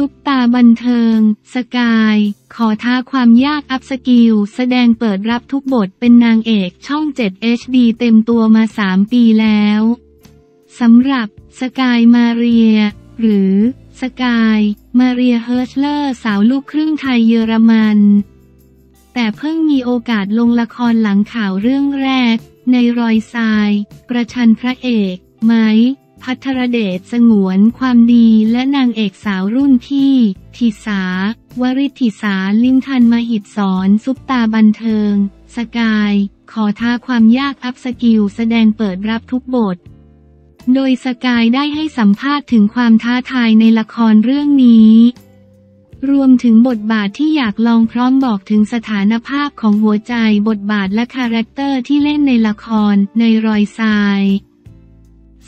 ซุปตาบันเทิงสกายขอท้าความยากอัพสกิลแสดงเปิดรับทุกบทเป็นนางเอกช่อง 7 HD เต็มตัวมา 3 ปีแล้วสำหรับสกายมาเรียหรือสกายมาเรียเฮิร์ชเลอร์สาวลูกครึ่งไทยเยอรมันแต่เพิ่งมีโอกาสลงละครหลังข่าวเรื่องแรกในรอยทรายประชันพระเอกไม้ภัทรเดชสงวนความดีและนางเอกสาวรุ่นพี่ธิสาวริธิสาลิ้มทันมหิตศรซุปตาบันเทิงสกายขอท้าความยากอัพสกิลแสดงเปิดรับทุกบทโดยสกายได้ให้สัมภาษณ์ถึงความท้าทายในละครเรื่องนี้รวมถึงบทบาทที่อยากลองพร้อมบอกถึงสถานภาพของหัวใจบทบาทและคาแรคเตอร์ที่เล่นในละครในรอยทราย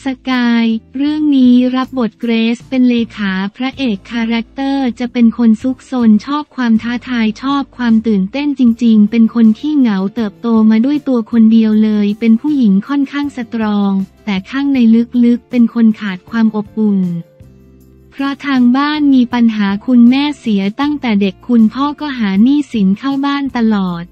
สกายเรื่องนี้รับบทเกรซเป็นเลขาพระเอกคาแรคเตอร์จะเป็นคนซุกซนชอบความท้าทายชอบความตื่นเต้นจริงๆเป็นคนขี้เหงาเติบโตมาด้วยตัวคนเดียวเลยเป็นผู้หญิงค่อนข้างสตรองแต่ข้างในลึกๆเป็นคนขาดความอบอุ่นเพราะทางบ้านมีปัญหาคุณแม่เสียตั้งแต่เด็กคุณพ่อก็หาหนี้สินเข้าบ้านตลอด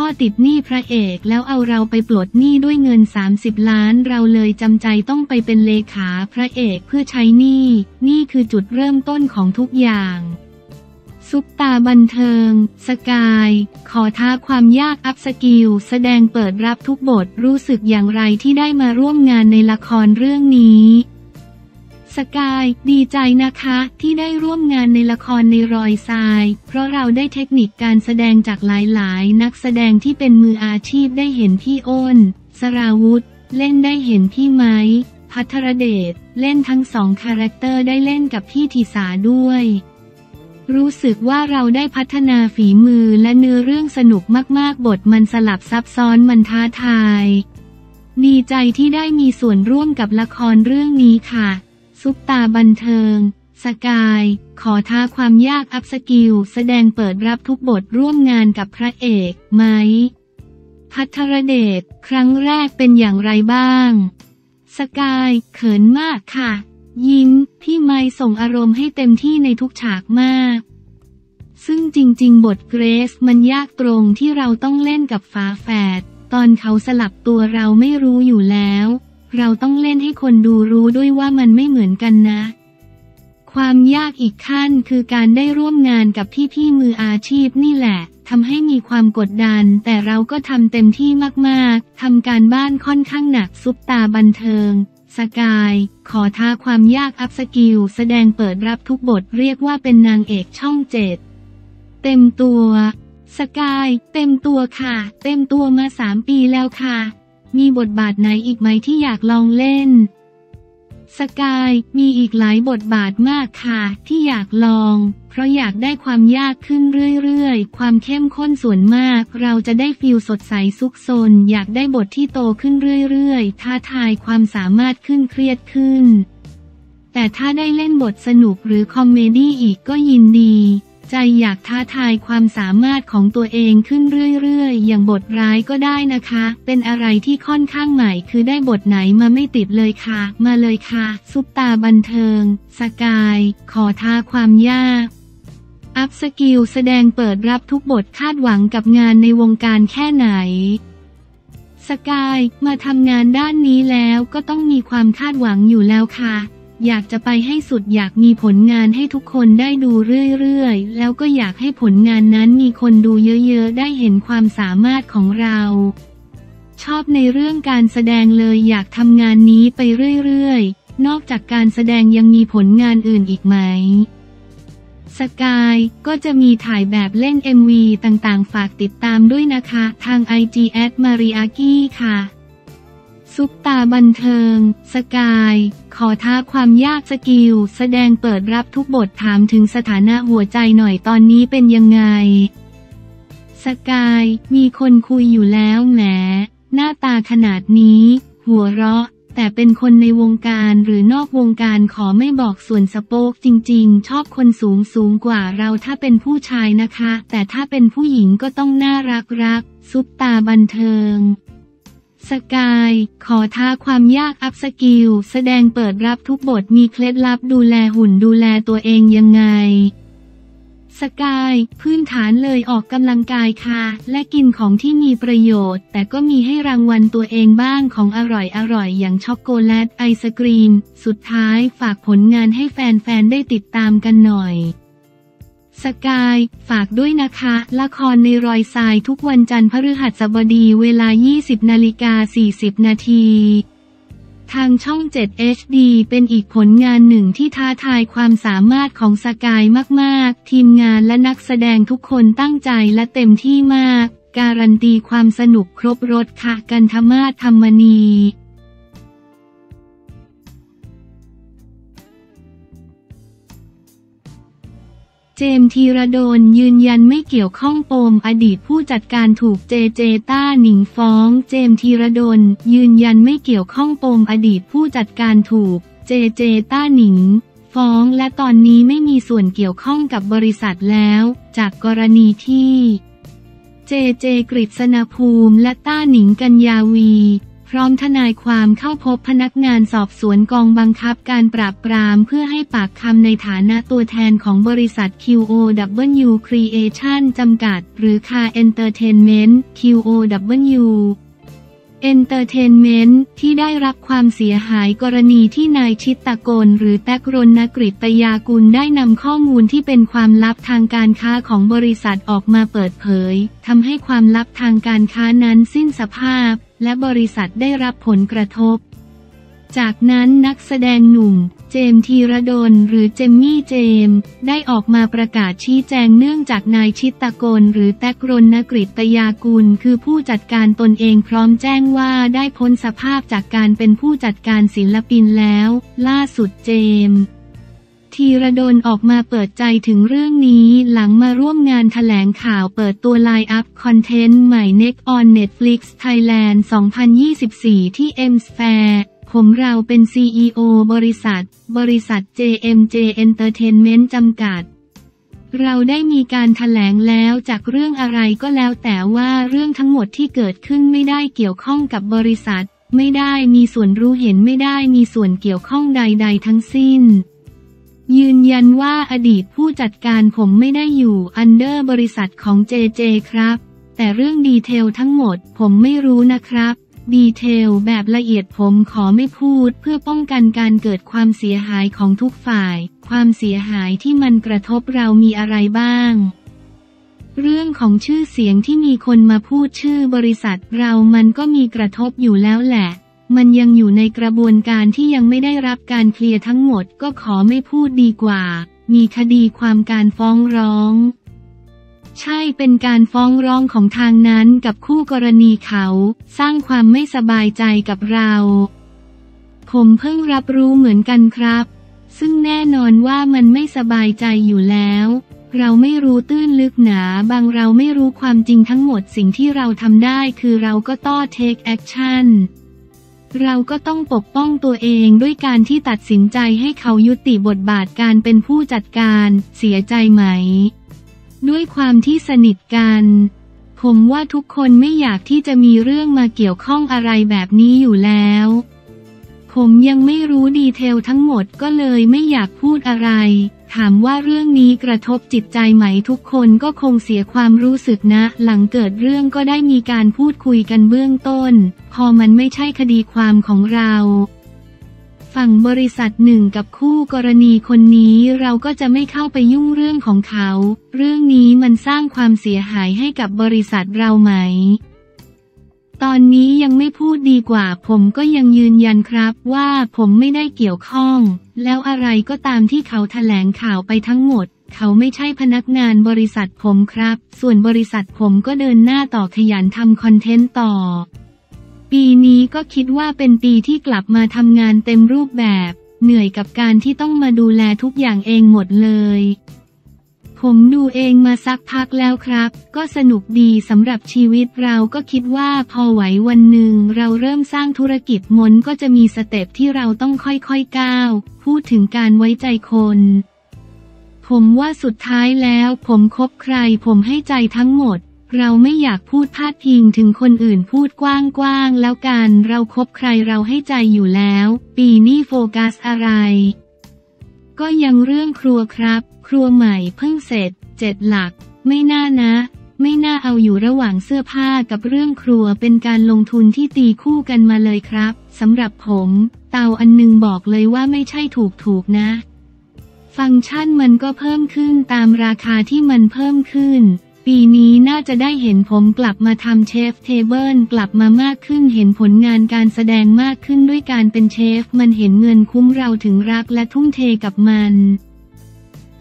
พ่อติดหนี้พระเอกแล้วเอาเราไปปลดหนี้ด้วยเงิน30ล้านเราเลยจำใจต้องไปเป็นเลขาพระเอกเพื่อใช้หนี้นี่คือจุดเริ่มต้นของทุกอย่างซุปตาบันเทิงสกายขอท้าความยากอัพสกิลแสดงเปิดรับทุกบทรู้สึกอย่างไรที่ได้มาร่วมงานในละครเรื่องนี้สกายดีใจนะคะที่ได้ร่วมงานในละครในรอยทรายเพราะเราได้เทคนิคการแสดงจากหลายๆนักแสดงที่เป็นมืออาชีพได้เห็นพี่อ้นสราวุธเล่นได้เห็นพี่ไม้ภัทรเดชเล่นทั้งสองคาแรคเตอร์ได้เล่นกับพี่ธิสาด้วยรู้สึกว่าเราได้พัฒนาฝีมือและเนื้อเรื่องสนุกมากๆบทมันสลับซับซ้อนมันท้าทายดีใจที่ได้มีส่วนร่วมกับละครเรื่องนี้ค่ะซุปตาบันเทิงสกายขอท้าความยากอัพสกิลแสดงเปิดรับทุกบทร่วมงานกับพระเอกไม้ภัทรเดชครั้งแรกเป็นอย่างไรบ้างสกายเขินมากค่ะยิ้มพี่ไม้ส่งอารมณ์ให้เต็มที่ในทุกฉากมากซึ่งจริงๆบทเกรซมันยากตรงที่เราต้องเล่นกับฝาแฝดตอนเขาสลับตัวเราไม่รู้อยู่แล้วเราต้องเล่นให้คนดูรู้ด้วยว่ามันไม่เหมือนกันนะความยากอีกขั้นคือการได้ร่วมงานกับพี่ๆมืออาชีพนี่แหละทำให้มีความกดดันแต่เราก็ทำเต็มที่มากๆทำการบ้านค่อนข้างหนักซุปตาบันเทิงสกายขอท้าความยากอัพสกิลแสดงเปิดรับทุกบทเรียกว่าเป็นนางเอกช่อง 7เต็มตัวสกายเต็มตัวค่ะเต็มตัวมา 3 ปีแล้วค่ะมีบทบาทไหนอีกไหมที่อยากลองเล่นสกายมีอีกหลายบทบาทมากค่ะที่อยากลองเพราะอยากได้ความยากขึ้นเรื่อยๆความเข้มข้นส่วนมากเราจะได้ฟีลสดใสซุกซนอยากได้บทที่โตขึ้นเรื่อยๆท้าทายความสามารถขึ้นเครียดขึ้นแต่ถ้าได้เล่นบทสนุกหรือคอมเมดี้อีกก็ยินดีใจอยากท้าทายความสามารถของตัวเองขึ้นเรื่อยๆอย่างบทร้ายก็ได้นะคะเป็นอะไรที่ค่อนข้างใหม่คือได้บทไหนมาไม่ติดเลยค่ะมาเลยค่ะซุปตาบันเทิงสกายขอท้าความยากอัพสกิลแสดงเปิดรับทุกบทคาดหวังกับงานในวงการแค่ไหนสกายมาทำงานด้านนี้แล้วก็ต้องมีความคาดหวังอยู่แล้วค่ะอยากจะไปให้สุดอยากมีผลงานให้ทุกคนได้ดูเรื่อยๆแล้วก็อยากให้ผลงานนั้นมีคนดูเยอะๆได้เห็นความสามารถของเราชอบในเรื่องการแสดงเลยอยากทำงานนี้ไปเรื่อยๆนอกจากการแสดงยังมีผลงานอื่นอีกไหมสกายก็จะมีถ่ายแบบเล่น MV ต่างๆฝากติดตามด้วยนะคะทาง IG @mariaki ค่ะซุปตาบันเทิงสกายขอท้าความยากสกิลแสดงเปิดรับทุกบทถามถึงสถานะหัวใจหน่อยตอนนี้เป็นยังไงสกายมีคนคุยอยู่แล้วแหมหน้าตาขนาดนี้หัวเราะแต่เป็นคนในวงการหรือนอกวงการขอไม่บอกส่วนสโปกจริงๆชอบคนสูงกว่าเราถ้าเป็นผู้ชายนะคะแต่ถ้าเป็นผู้หญิงก็ต้องน่ารักซุปตาบันเทิงส สกายขอท้าความยากอัพสกิลแสดงเปิดรับทุกบทมีเคล็ดลับดูแลหุ่นดูแลตัวเองยังไงสกายพื้นฐานเลยออกกำลังกายค่ะและกินของที่มีประโยชน์แต่ก็มีให้รางวัลตัวเองบ้างของอร่อยอย่างช็อกโกแลตไอศกรีมสุดท้ายฝากผลงานให้แฟนๆได้ติดตามกันหน่อยสกายฝากด้วยนะคะละครในรอยทรายทุกวันจันทร์พฤหัสบดีเวลา 20:40 น.ทางช่อง 7 HD เป็นอีกผลงานหนึ่งที่ท้าทายความสามารถของสกายมากๆทีมงานและนักแสดงทุกคนตั้งใจและเต็มที่มากการันตีความสนุกครบรสค่ะกันธมาศ ธรรมนีเจมส์ ธีรดลยืนยันไม่เกี่ยวข้องปมอดีตผู้จัดการถูกเจเจต้าหนิงฟ้องเจมส์ ธีรดลยืนยันไม่เกี่ยวข้องปมอดีตผู้จัดการถูกเจเจต้าหนิงฟ้องและตอนนี้ไม่มีส่วนเกี่ยวข้องกับบริษัทแล้วจากกรณีที่เจเจกฤษณภูมิและต้าหนิงกัญญาวีพร้อมทนายความเข้าพบพนักงานสอบสวนกองบังคับการปราบปรามเพื่อให้ปากคำในฐานะตัวแทนของบริษัท QOW Creation จำกัดหรือ Car Entertainment QOW Entertainment ที่ได้รับความเสียหายกรณีที่นายชิตตกลหรือแตกรณกฤตยากุลได้นำข้อมูลที่เป็นความลับทางการค้าของบริษัทออกมาเปิดเผยทำให้ความลับทางการค้านั้นสิ้นสภาพและบริษัทได้รับผลกระทบจากนั้นนักแสดงหนุ่มเจมส์ ธีรดลหรือเจมมี่เจมส์ได้ออกมาประกาศชี้แจงเนื่องจากนายชิตตกลหรือแตกรณกฤตยากุลคือผู้จัดการตนเองพร้อมแจ้งว่าได้พ้นสภาพจากการเป็นผู้จัดการศิลปินแล้วล่าสุดเจมส์ ธีรดลออกมาเปิดใจถึงเรื่องนี้หลังมาร่วมงานแถลงข่าวเปิดตัวไลน์อัพคอนเทนต์ใหม่ Next on Netflix Thailand 2024 ที่ Msphereผมเราเป็น CEO บริษัท JMJ Entertainment จำกัดเราได้มีการแถลงแล้วจากเรื่องอะไรก็แล้วแต่ว่าเรื่องทั้งหมดที่เกิดขึ้นไม่ได้เกี่ยวข้องกับบริษัทไม่ได้มีส่วนรู้เห็นไม่ได้มีส่วนเกี่ยวข้องใดๆทั้งสิ้นยืนยันว่าอดีตผู้จัดการผมไม่ได้อยู่อันเดอร์บริษัทของ JJ ครับแต่เรื่องดีเทลทั้งหมดผมไม่รู้นะครับดีเทลแบบละเอียดผมขอไม่พูดเพื่อป้องกันการเกิดความเสียหายของทุกฝ่ายความเสียหายที่มันกระทบเรามีอะไรบ้างเรื่องของชื่อเสียงที่มีคนมาพูดชื่อบริษัทเรามันก็มีกระทบอยู่แล้วแหละมันยังอยู่ในกระบวนการที่ยังไม่ได้รับการเคลียร์ทั้งหมดก็ขอไม่พูดดีกว่ามีคดีความการฟ้องร้องใช่เป็นการฟ้องร้องของทางนั้นกับคู่กรณีเขาสร้างความไม่สบายใจกับเราผมเพิ่งรับรู้เหมือนกันครับซึ่งแน่นอนว่ามันไม่สบายใจอยู่แล้วเราไม่รู้ตื้นลึกหนาบางเราไม่รู้ความจริงทั้งหมดสิ่งที่เราทำได้คือเราก็ต้อง take action เราก็ต้องปกป้องตัวเองด้วยการที่ตัดสินใจให้เขายุติบทบาทการเป็นผู้จัดการเสียใจไหมด้วยความที่สนิทกันผมว่าทุกคนไม่อยากที่จะมีเรื่องมาเกี่ยวข้องอะไรแบบนี้อยู่แล้วผมยังไม่รู้ดีเทลทั้งหมดก็เลยไม่อยากพูดอะไรถามว่าเรื่องนี้กระทบจิตใจไหมทุกคนก็คงเสียความรู้สึกนะหลังเกิดเรื่องก็ได้มีการพูดคุยกันเบื้องต้นพอมันไม่ใช่คดีความของเราฝั่งบริษัทหนึ่งกับคู่กรณีคนนี้เราก็จะไม่เข้าไปยุ่งเรื่องของเขาเรื่องนี้มันสร้างความเสียหายให้กับบริษัทเราไหมตอนนี้ยังไม่พูดดีกว่าผมก็ยังยืนยันครับว่าผมไม่ได้เกี่ยวข้องแล้วอะไรก็ตามที่เขาแถลงข่าวไปทั้งหมดเขาไม่ใช่พนักงานบริษัทผมครับส่วนบริษัทผมก็เดินหน้าต่อขยันทำคอนเทนต์ต่อปีนี้ก็คิดว่าเป็นปีที่กลับมาทำงานเต็มรูปแบบเหนื่อยกับการที่ต้องมาดูแลทุกอย่างเองหมดเลยผมดูเองมาสักพักแล้วครับก็สนุกดีสำหรับชีวิตเราก็คิดว่าพอไหววันหนึ่งเราเริ่มสร้างธุรกิจมันก็จะมีสเต็ปที่เราต้องค่อยๆก้าวพูดถึงการไว้ใจคนผมว่าสุดท้ายแล้วผมคบใครผมให้ใจทั้งหมด เราไม่อยากพูดพาดพิงถึงคนอื่นพูดกว้างๆแล้วกันเราคบใครเราให้ใจอยู่แล้วปีนี้โฟกัสอะไรก็ยังเรื่องครัวครับครัวใหม่เพิ่งเสร็จ7หลักไม่น่านะไม่น่าเอาอยู่ระหว่างเสื้อผ้ากับเรื่องครัวเป็นการลงทุนที่ตีคู่กันมาเลยครับสำหรับผมเตาอันนึงบอกเลยว่าไม่ใช่ถูกนะฟังก์ชันมันก็เพิ่มขึ้นตามราคาที่มันเพิ่มขึ้นปีนี้น่าจะได้เห็นผมกลับมาทำเชฟเทเบิลกลับมามากขึ้นเห็นผลงานการแสดงมากขึ้นด้วยการเป็นเชฟมันเห็นเงินคุ้มเราถึงรักและทุ่มเทกับมัน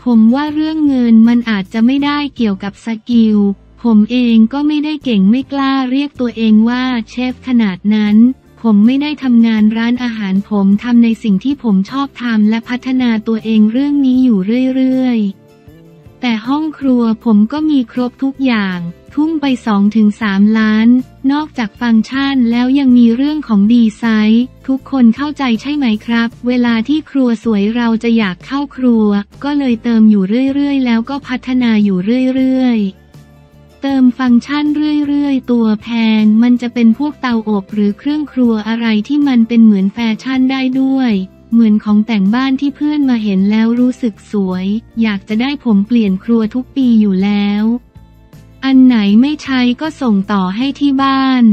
ผมว่าเรื่องเงินมันอาจจะไม่ได้เกี่ยวกับสกิลผมเองก็ไม่ได้เก่งไม่กล้าเรียกตัวเองว่าเชฟขนาดนั้นผมไม่ได้ทำงานร้านอาหารผมทำในสิ่งที่ผมชอบทำและพัฒนาตัวเองเรื่องนี้อยู่เรื่อยๆแต่ห้องครัวผมก็มีครบทุกอย่างทุ่มไป 2-3 ล้านนอกจากฟังก์ชันแล้วยังมีเรื่องของดีไซน์ทุกคนเข้าใจใช่ไหมครับเวลาที่ครัวสวยเราจะอยากเข้าครัวก็เลยเติมอยู่เรื่อยๆแล้วก็พัฒนาอยู่เรื่อยๆเติมฟังก์ชันเรื่อยๆตัวแพงมันจะเป็นพวกเตาอบหรือเครื่องครัวอะไรที่มันเป็นเหมือนแฟชั่นได้ด้วยเหมือนของแต่งบ้านที่เพื่อนมาเห็นแล้วรู้สึกสวยอยากจะได้ผมเปลี่ยนครัวทุกปีอยู่แล้วอันไหนไม่ใช้ก็ส่งต่อให้ที่บ้าน